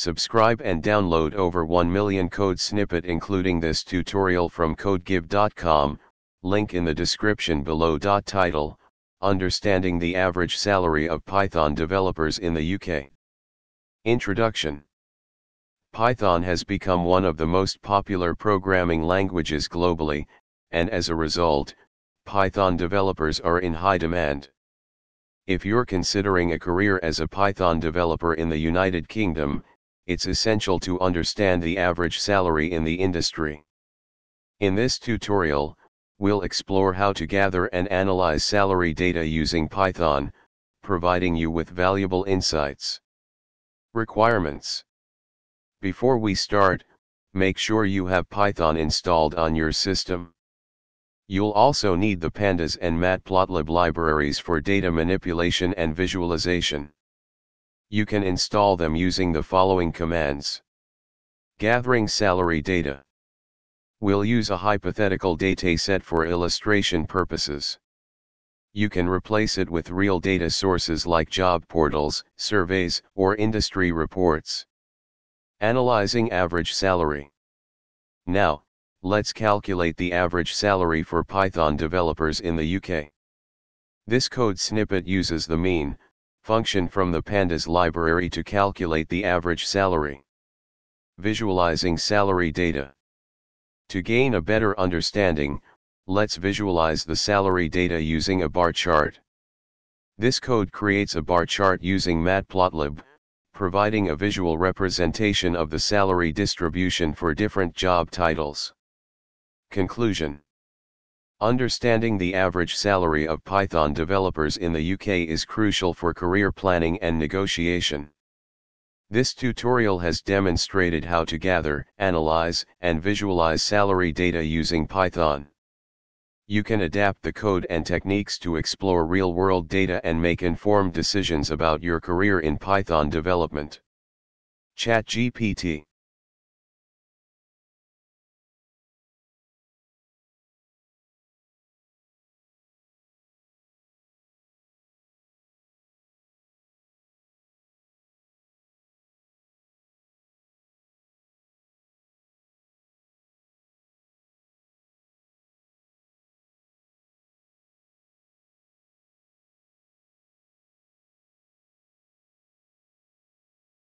Subscribe and download over 1 million code snippet including this tutorial from CodeGive.com, link in the description below. Title: Understanding the Average Salary of Python Developers in the UK. Introduction. Python has become one of the most popular programming languages globally, and as a result, Python developers are in high demand. If you're considering a career as a Python developer in the United Kingdom, it's essential to understand the average salary in the industry. In this tutorial, we'll explore how to gather and analyze salary data using Python, providing you with valuable insights. Requirements. Before we start, make sure you have Python installed on your system. You'll also need the pandas and matplotlib libraries for data manipulation and visualization. You can install them using the following commands. Gathering salary data. We'll use a hypothetical dataset for illustration purposes. You can replace it with real data sources like job portals, surveys, or industry reports. Analyzing average salary. Now, let's calculate the average salary for Python developers in the UK. This code snippet uses the mean function from the pandas library to calculate the average salary. Visualizing salary data. To gain a better understanding, let's visualize the salary data using a bar chart. This code creates a bar chart using matplotlib, providing a visual representation of the salary distribution for different job titles. Conclusion. Understanding the average salary of Python developers in the UK is crucial for career planning and negotiation. This tutorial has demonstrated how to gather, analyze, and visualize salary data using Python. You can adapt the code and techniques to explore real-world data and make informed decisions about your career in Python development. ChatGPT.